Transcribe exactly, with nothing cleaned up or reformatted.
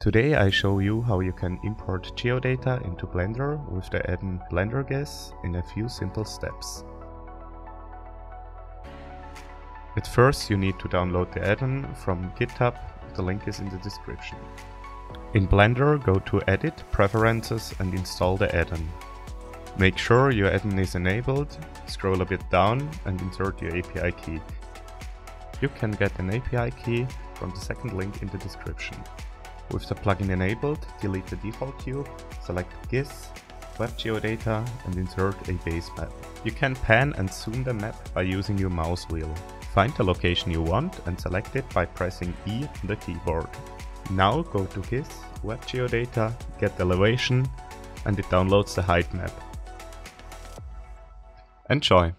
Today I show you how you can import geodata into Blender with the add-in BlenderGIS in a few simple steps. At first you need to download the add-in from GitHub, the link is in the description. In Blender, go to Edit, Preferences and install the add-in. Make sure your add-in is enabled, scroll a bit down and insert your A P I key. You can get an A P I key from the second link in the description. With the plugin enabled, delete the default cube, select GIS, WebGeodata and insert a base map. You can pan and zoom the map by using your mouse wheel. Find the location you want and select it by pressing E on the keyboard. Now go to GIS, WebGeodata, get elevation and it downloads the height map. Enjoy!